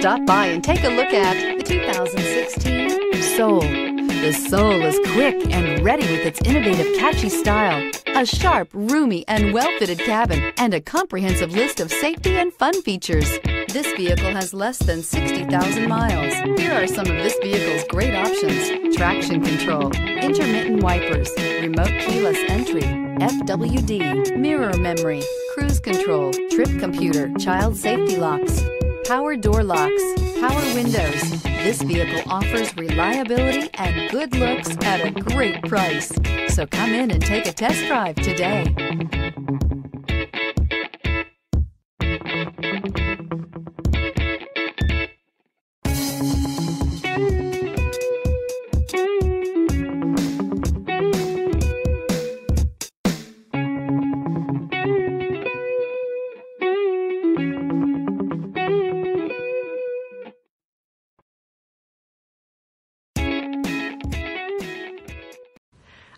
Stop by and take a look at the 2016 Soul. The Soul is quick and ready with its innovative, catchy style, a sharp, roomy, and well-fitted cabin, and a comprehensive list of safety and fun features. This vehicle has less than 60,000 miles. Here are some of this vehicle's great options: traction control, intermittent wipers, remote keyless entry, FWD, mirror memory, cruise control, trip computer, child safety locks, power door locks, power windows. This vehicle offers reliability and good looks at a great price. So come in and take a test drive today.